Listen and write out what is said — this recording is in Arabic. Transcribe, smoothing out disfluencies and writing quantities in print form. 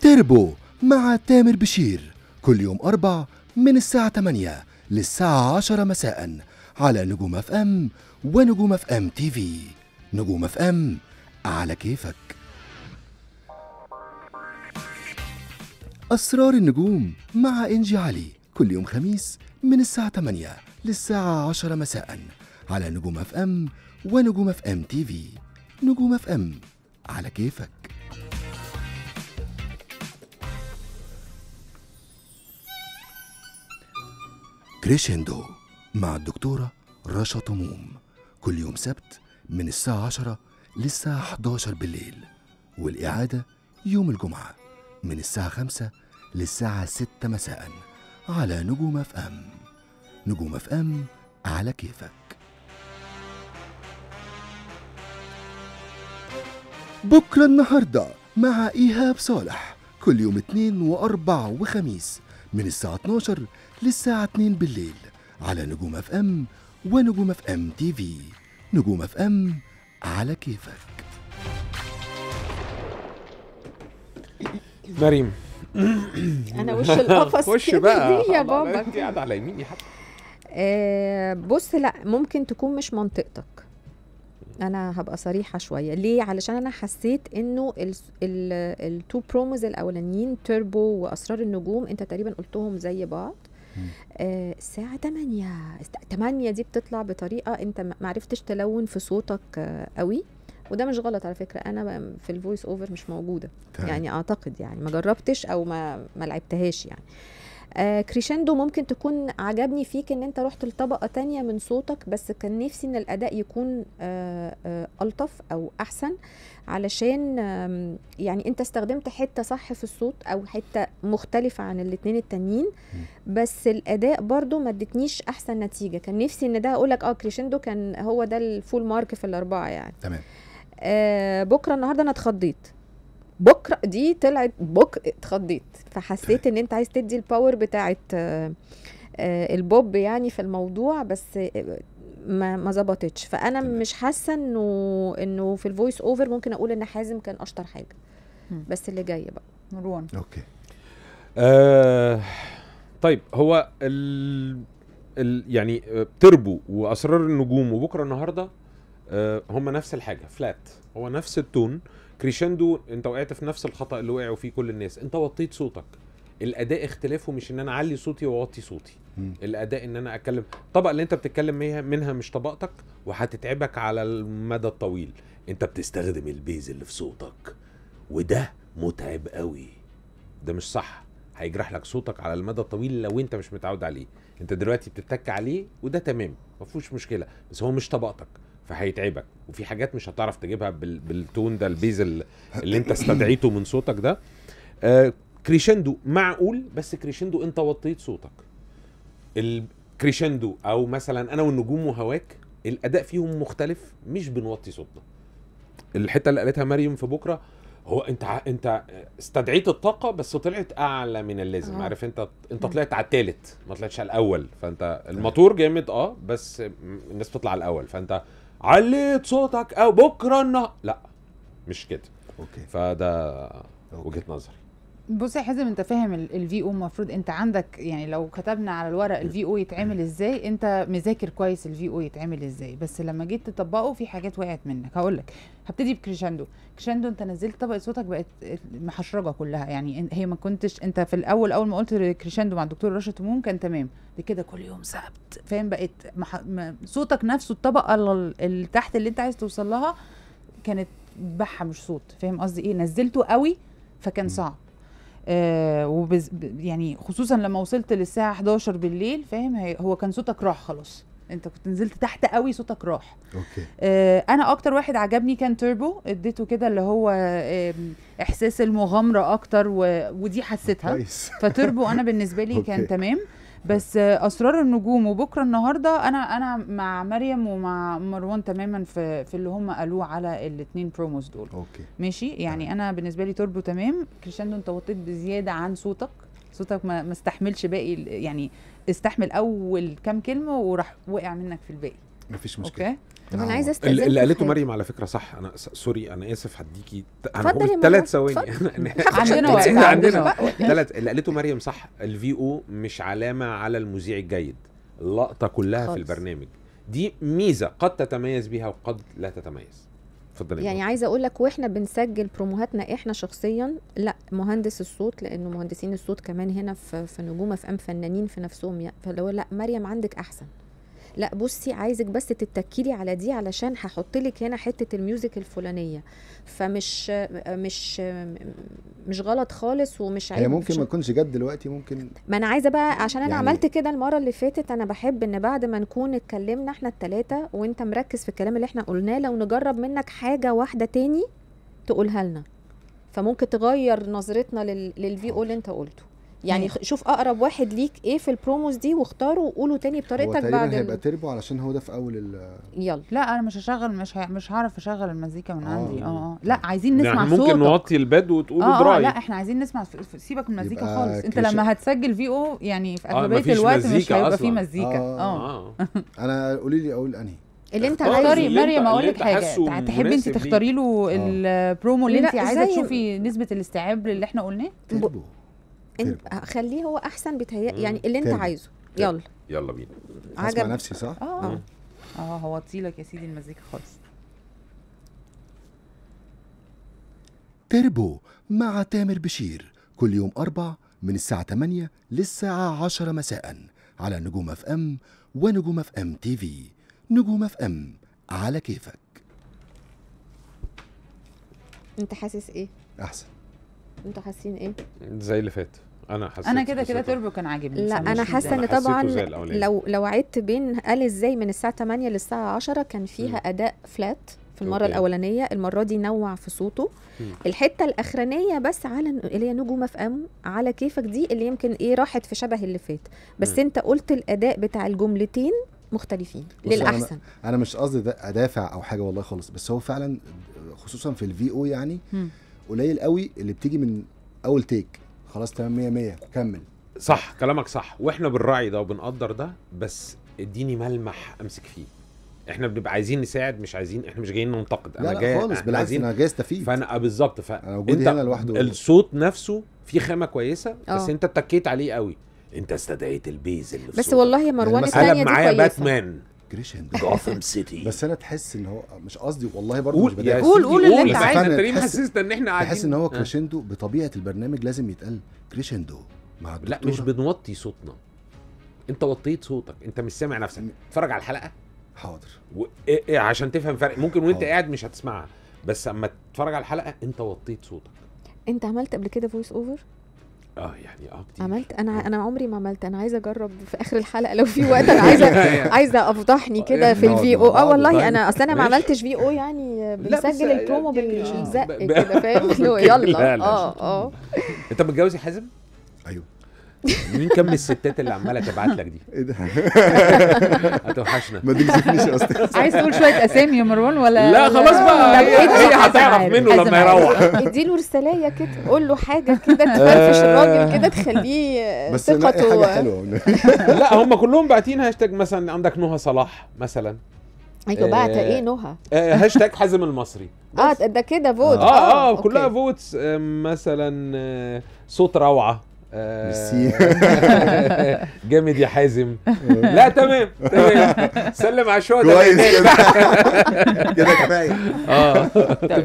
تربو مع تامر بشير كل يوم أربع من الساعة 8 للساعة 10 مساء على نجوم اف ام ونجوم اف ام تي في. نجوم اف ام على كيفك. أسرار النجوم مع انجي علي كل يوم خميس من الساعة 8 للساعة 10 مساء على نجوم اف ام ونجوم اف ام تي في. نجوم اف ام على كيفك. كريشندو مع الدكتورة رشا طموم كل يوم سبت من الساعة 10 للساعة 11 بالليل، والإعادة يوم الجمعة من الساعة 5 للساعة 6 مساء على نجوم اف ام. نجوم اف ام على كيفك. بكرة النهاردة مع ايهاب صالح كل يوم اثنين واربع وخميس من الساعة 12 للساعة 2 بالليل على نجوم اف ام ونجوم اف ام تي في. نجوم اف ام على كيفك. مريم انا وش القفص وش بقى يا بابا انت قاعده على يميني حتى. بص، لا ممكن تكون مش منطقتك. انا هبقى صريحه شويه. ليه؟ علشان انا حسيت انه التو بروموز الاولانيين تربو واسرار النجوم انت تقريبا قلتهم زي بعض. الساعه 8 دي بتطلع بطريقه انت ما عرفتش تلون في صوتك قوي، وده مش غلط على فكره. انا في الفويس اوفر مش موجوده يعني، اعتقد يعني ما جربتش او ما لعبتهاش يعني. كريشندو ممكن تكون عجبني فيك ان انت رحت لطبقه تانية من صوتك، بس كان نفسي ان الاداء يكون الطف او احسن، علشان يعني انت استخدمت حته صح في الصوت او حته مختلفه عن الاتنين التانيين، بس الاداء برضو ما ادتنيش احسن نتيجه. كان نفسي ان ده اقول لك كريشندو كان هو ده الفول مارك في الاربعه يعني. تمام. بكره النهارده انا اتخضيت. بكره دي طلعت اتخضيت، فحسيت ان انت عايز تدي الباور بتاعت البوب يعني في الموضوع، بس ما ظبطتش. فانا مش حاسه انه في الفويس اوفر ممكن اقول ان حازم كان اشطر حاجه، بس اللي جاي بقى مروان. اوكي. طيب، هو يعني تربو واسرار النجوم وبكره النهارده هم نفس الحاجه، فلات، هو نفس التون. كريشندو انت وقعت في نفس الخطا اللي وقعوا فيه كل الناس، انت وطيت صوتك. الاداء اختلافه مش ان انا اعلي صوتي واوطي صوتي، الاداء ان انا اتكلم. الطبقه اللي انت بتتكلم منها مش طبقتك، وهتتعبك على المدى الطويل. انت بتستخدم البيز اللي في صوتك، وده متعب قوي، ده مش صح، هيجرح لك صوتك على المدى الطويل لو انت مش متعود عليه. انت دلوقتي بتتك عليه وده تمام، ما فيهوش مشكله، بس هو مش طبقتك فهيتعبك، وفي حاجات مش هتعرف تجيبها بالتون ده، البيز اللي انت استدعيته من صوتك ده. كريشندو معقول، بس كريشندو انت وطيت صوتك. الكريشندو او مثلا انا والنجوم وهواك الاداء فيهم مختلف، مش بنوطي صوتنا. الحته اللي قالتها مريم في بكره، هو انت استدعيت الطاقه بس طلعت اعلى من اللازم. عارف انت طلعت على الثالث، ما طلعتش على الاول. فانت الموتور جامد بس الناس بتطلع على الاول، فانت عليت صوتك او بكره لا مش كده. اوكي، فده وجهه نظري. بص يا حازم، انت فاهم الفي او المفروض انت عندك، يعني لو كتبنا على الورق الفي او يتعمل ازاي، انت مذاكر كويس الفي او يتعمل ازاي، بس لما جيت تطبقه في حاجات وقعت منك. هقول لك، هبتدي بكريشندو. كريشندو انت نزلت طبقه صوتك بقت محشرجه كلها، يعني هي ما كنتش انت في الاول. اول ما قلت كريشندو مع الدكتور رشا طموم كان تمام، دي كده كل يوم سبت، فاهم؟ بقت صوتك نفسه، الطبقه اللي تحت اللي انت عايز توصل لها كانت بحه مش صوت، فاهم قصدي ايه؟ نزلته قوي فكان صعب. يعني خصوصا لما وصلت للساعه 11 بالليل، فاهم؟ هو كان صوتك راح خلاص، انت كنت نزلت تحت قوي، صوتك راح. اوكي. انا اكتر واحد عجبني كان تربو، اديته كده اللي هو احساس المغامره اكتر، ودي حسيتها. فتربو انا بالنسبه لي كان تمام، بس اسرار النجوم وبكره النهارده انا مع مريم ومع مروان تماما في اللي هم قالوه على الاثنين بروموز دول. اوكي ماشي، يعني انا بالنسبه لي تربو تمام. كريشندو انت وطيت بزياده عن صوتك ما استحملش باقي، يعني استحمل اول كام كلمه وراح وقع منك في الباقي. مفيش مشكله. اوكي طب انا عايزه استاذنك. اللي قالته مريم على فكره صح، انا سوري انا اسف هديكي انا هقول 3 ثواني عندنا وقت عندنا 3. اللي قالته مريم صح، الفي او مش علامه على المذيع الجيد، اللقطه كلها خلص. في البرنامج دي ميزه قد تتميز بيها وقد لا تتميز. اتفضلي. يعني عايزه اقول لك واحنا بنسجل بروموهاتنا احنا شخصيا، لا مهندس الصوت، لانه مهندسين الصوت كمان هنا في نجومه في ام فنانين في نفسهم يعني، فاللي هو لا مريم عندك احسن، لا بصي عايزك بس تتكلي على دي علشان هحط لك هنا حته الميوزك الفلانيه، فمش مش مش غلط خالص ومش عيب. هي ممكن ما تكونش جد دلوقتي، ممكن ما انا عايزه بقى عشان انا يعني عملت كده المره اللي فاتت. انا بحب ان بعد ما نكون اتكلمنا احنا ال3 وانت مركز في الكلام اللي احنا قلناه، لو نجرب منك حاجه واحده تاني تقولها لنا، فممكن تغير نظرتنا للفي او اللي انت قلته. يعني شوف اقرب واحد ليك ايه في البروموز دي واختاره وقوله تاني بطريقتك. بعد هيبقى تربو علشان هو ده في اول يلا. لا انا مش هشغل، مش هعرف اشغل المزيكا من عندي. لا عايزين نسمع يعني صوتك. ممكن نوطي الباد وتقولوا برايك. لا احنا عايزين نسمع، سيبك من المزيكا خالص. انت لما هتسجل في او يعني في اغلبيه الوقت مش هيبقى في مزيكا. انا قولي لي اقول انهي اللي انت اختاري. مريم اقول لك حاجه، هتحبي انت تختاري له البرومو اللي انت عايزه تشوفي نسبه الاستيعاب اللي احنا قلناه. خليه هو احسن بتهيألي يعني اللي انت عايزه. يلا بينا. عجب نفسي صح؟ هو طيلك يا سيدي المزيكا خالص. تربو مع تامر بشير كل يوم 4 من الساعة 8 للساعة 10 مساء على نجوم اف ام ونجوم اف ام تي في. نجوم اف ام على كيفك. انت حاسس ايه؟ احسن. انتوا حاسين ايه؟ زي اللي فات. انا حسيت انا كده تربو كان عاجبني. لا انا حاسه ان طبعا لو عدت بين قال ازاي من الساعه 8 للساعه 10 كان فيها اداء فلات في المره الاولانيه، المره دي نوع في صوته. الحته الاخرانيه بس على اللي هي نجوم اف ام على كيفك دي اللي يمكن ايه راحت في شبه اللي فات، بس انت قلت الاداء بتاع الجملتين مختلفين للاحسن. انا مش قصدي ادافع او حاجه والله خالص، بس هو فعلا خصوصا في الفي او يعني قليل قوي اللي بتيجي من اول تيك خلاص تمام 100 كمل. صح كلامك صح، واحنا بنراعي ده وبنقدر ده، بس اديني ملمح امسك فيه. احنا بنبقى عايزين نساعد، مش عايزين، احنا مش جايين ننتقد. انا جاي خالص بالعكس، انا جاي استفيد. فانا بالظبط، فانت هنا لوحده الصوت نفسه في خامه كويسه، بس انت اتكيت عليه قوي، انت استدعيت البيز اللي بس والله يا مروان الثانيه دي معايا باتمان جوثام سيتي. بس انا تحس ان هو مش قصدي والله برضه، مش بداية قول اللي انت عايزه. انت ليه محسسنا ان احنا قاعدين؟ تحس ان هو كريشندو بطبيعه البرنامج لازم يتقال كريشندو مع الدكتورة. لا مش بنوطي صوتنا، انت وطيت صوتك، انت مش سامع نفسك. اتفرج على الحلقه حاضر إيه عشان تفهم فرق. ممكن وانت قاعد مش هتسمعها، بس اما تتفرج على الحلقه انت وطيت صوتك. انت عملت قبل كده فويس اوفر؟ يعني كتير عملت. انا عمري ما عملت. انا عايزه اجرب في اخر الحلقه لو في وقت، انا عايزه افضحني كده في الفي او. والله انا اصل انا ما عملتش في او، يعني بنسجل البرومو بالزق كده فاهم. يلا انت متجوز يا حازم؟ ايوه. مين كم الستات اللي عماله تبعت لك دي؟ ايه ده؟ هتوحشنا. ما تجذبنيش يا استاذ. عايز تقول شويه اسامي يا مروان ولا؟ لا خلاص بقى، هي هتعرف منه لما يروح. اديله رساله كده، قول له حاجه كده تفرفش الراجل كده، تخليه ثقته. بس حاجه حلوه. لا هم كلهم باعتين هاشتاج، مثلا عندك نهى صلاح مثلا. ايوه بعت ايه نهى؟ هاشتاج حازم المصري. ده كده فوت. كلها فوتس. مثلا صوت روعه. جامد يا حازم. لا تمام سلم على الشهداء كويس كده كفايه.